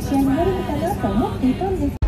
試合になるのかなと思っていたんです。